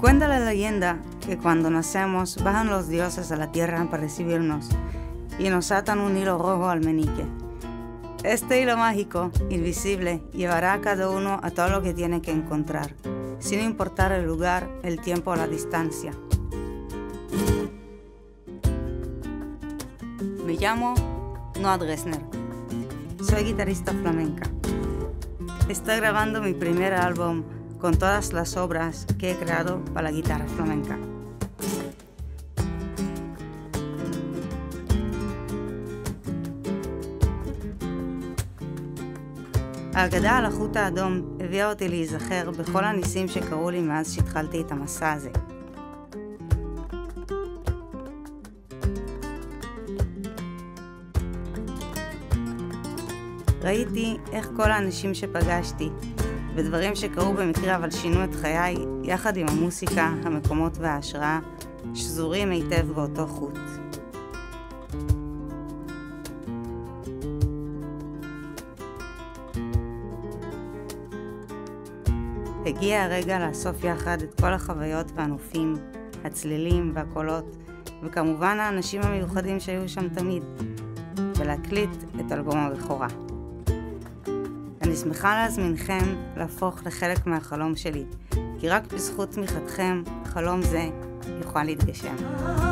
Cuenta la leyenda que cuando nacemos bajan los dioses a la tierra para recibirnos y nos atan un hilo rojo al meñique. Este hilo mágico, invisible, llevará a cada uno a todo lo que tiene que encontrar, sin importar el lugar, el tiempo o la distancia. Me llamo Noa Drezner. Soy guitarrista flamenca. Estoy grabando mi primer álbum con todas las obras que he creado para la guitarra flamenca. ההגדה על החוט האדום הביאה אותי להיזכר בכל הניסים שקרו לי מאז שהתחלתי את המסע הזה. ראיתי איך כל האנשים שפגשתי ודברים שקרו במקרה אבל שינו את חיי, יחד עם המוסיקה, המקומות וההשראה, שזורים היטב באותו חוט. הגיע הרגע לאסוף יחד את כל החוויות והנופים, הצלילים והקולות, וכמובן האנשים המיוחדים שהיו שם תמיד, ולהקליט את אלבום הבכורה. אני שמחה להזמינכם להפוך לחלק מהחלום שלי, כי רק בזכות תמיכתכם, חלום זה יוכל להתגשם.